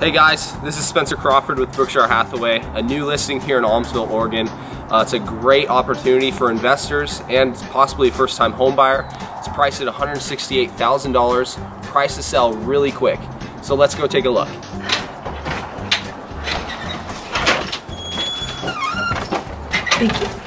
Hey guys, this is Spencer Crawford with Berkshire Hathaway, a new listing here in Aumsville, Oregon. It's a great opportunity for investors and possibly a first-time home buyer. It's priced at $168,000, price to sell really quick. So let's go take a look. Thank you.